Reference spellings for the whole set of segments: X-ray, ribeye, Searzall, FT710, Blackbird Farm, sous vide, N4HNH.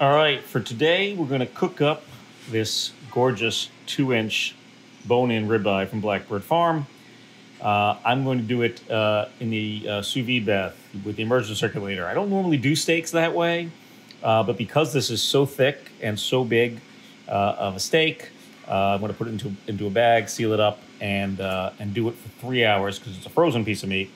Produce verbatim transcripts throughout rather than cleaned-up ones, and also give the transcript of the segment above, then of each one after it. All right, for today, we're gonna cook up this gorgeous two inch bone-in ribeye from Blackbird Farm. Uh, I'm going to do it uh, in the uh, sous vide bath with the immersion circulator. I don't normally do steaks that way, uh, but because this is so thick and so big uh, of a steak, uh, I'm gonna put it into, into a bag, seal it up, and, uh, and do it for three hours because it's a frozen piece of meat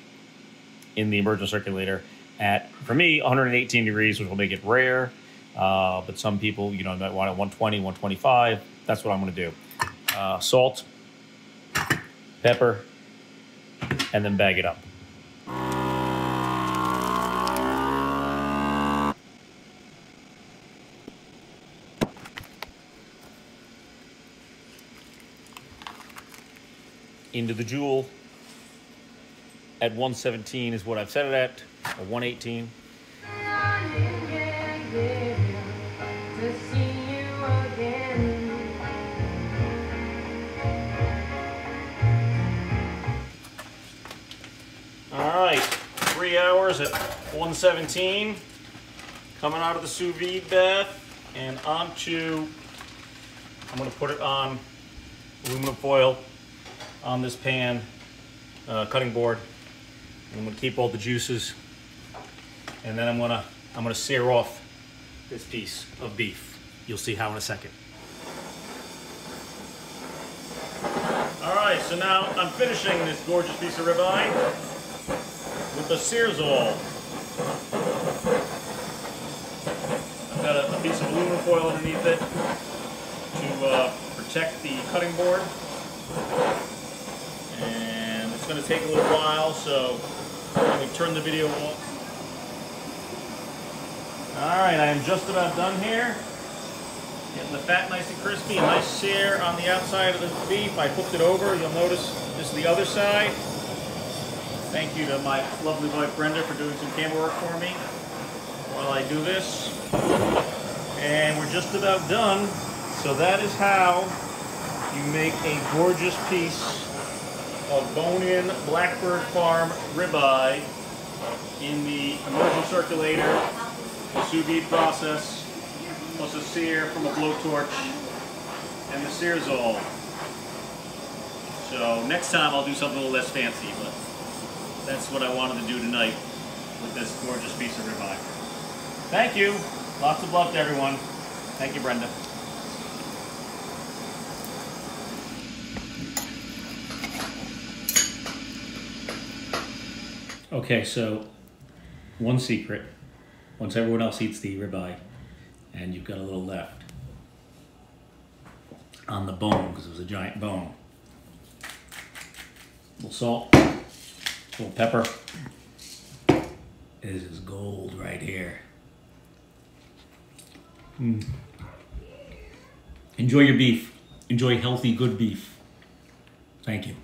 in the immersion circulator at, for me, one hundred eighteen degrees, which will make it rare. Uh, but some people, you know, might want it one twenty, one twenty-five. That's what I'm going to do. Uh, salt, pepper, and then bag it up. Into the joule at one seventeen is what I've set it at, or one eighteen. Three hours at one seventeen, coming out of the sous vide bath and onto, I'm gonna put it on aluminum foil on this pan, uh, cutting board. And I'm gonna keep all the juices, and then I'm gonna, I'm gonna sear off this piece of beef. You'll see how in a second. All right, so now I'm finishing this gorgeous piece of ribeye with the Searzall. I've got a, a piece of aluminum foil underneath it to uh, protect the cutting board. And it's going to take a little while, so let me turn the video off. Alright, I am just about done here. Getting the fat nice and crispy, a nice sear on the outside of the beef. I flipped it over. You'll notice this is the other side. Thank you to my lovely wife, Brenda, for doing some camera work for me while I do this. And we're just about done. So that is how you make a gorgeous piece of bone-in Blackbird Farm ribeye in the immersion circulator, the sous vide process, plus a sear from a blowtorch, and the Searzall. So next time I'll do something a little less fancy, but that's what I wanted to do tonight with this gorgeous piece of ribeye. Thank you. Lots of love to everyone. Thank you, Brenda. Okay, so one secret. Once everyone else eats the ribeye and you've got a little left on the bone, because it was a giant bone, a little salt, a little pepper. This is gold right here. Mm. Enjoy your beef. Enjoy healthy, good beef. Thank you.